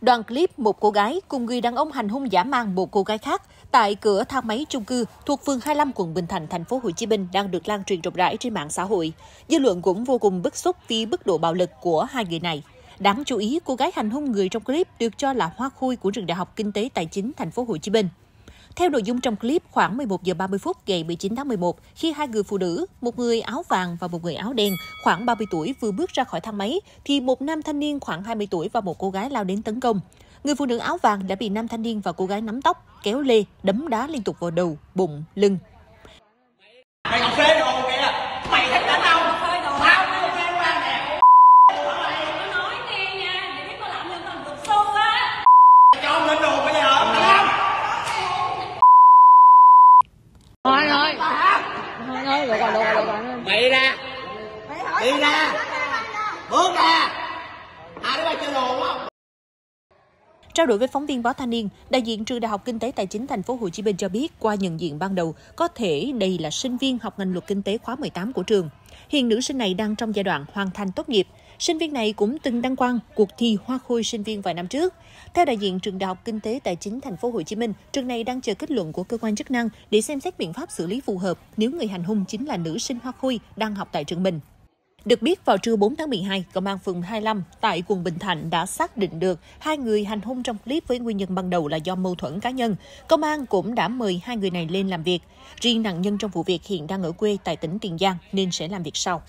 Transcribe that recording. Đoạn clip một cô gái cùng người đàn ông hành hung dã man một cô gái khác tại cửa thang máy chung cư thuộc phường 25 quận Bình Thạnh, thành phố Hồ Chí Minh đang được lan truyền rộng rãi trên mạng xã hội. Dư luận cũng vô cùng bức xúc vì mức độ bạo lực của hai người này. Đáng chú ý, cô gái hành hung người trong clip được cho là hoa khôi của trường Đại học Kinh tế Tài chính thành phố Hồ Chí Minh. Theo nội dung trong clip, khoảng 11 giờ 30 phút ngày 19 tháng 11, khi hai người phụ nữ, một người áo vàng và một người áo đen, khoảng 30 tuổi vừa bước ra khỏi thang máy, thì một nam thanh niên khoảng 20 tuổi và một cô gái lao đến tấn công. Người phụ nữ áo vàng đã bị nam thanh niên và cô gái nắm tóc, kéo lê, đấm đá liên tục vào đầu, bụng, lưng. Đi ra, bước ra, Trao đổi với phóng viên Báo Thanh Niên, đại diện trường Đại học Kinh tế Tài chính thành phố Hồ Chí Minh cho biết qua nhận diện ban đầu có thể đây là sinh viên học ngành luật kinh tế khóa 18 của trường. Hiện nữ sinh này đang trong giai đoạn hoàn thành tốt nghiệp. Sinh viên này cũng từng đăng quang cuộc thi hoa khôi sinh viên vài năm trước. Theo đại diện trường Đại học Kinh tế Tài chính thành phố Hồ Chí Minh, trường này đang chờ kết luận của cơ quan chức năng để xem xét biện pháp xử lý phù hợp nếu người hành hung chính là nữ sinh hoa khôi đang học tại trường mình. Được biết, vào trưa 4 tháng 12, Công an phường 25 tại quận Bình Thạnh đã xác định được hai người hành hung trong clip với nguyên nhân ban đầu là do mâu thuẫn cá nhân. Công an cũng đã mời hai người này lên làm việc. Riêng nạn nhân trong vụ việc hiện đang ở quê tại tỉnh Tiền Giang nên sẽ làm việc sau.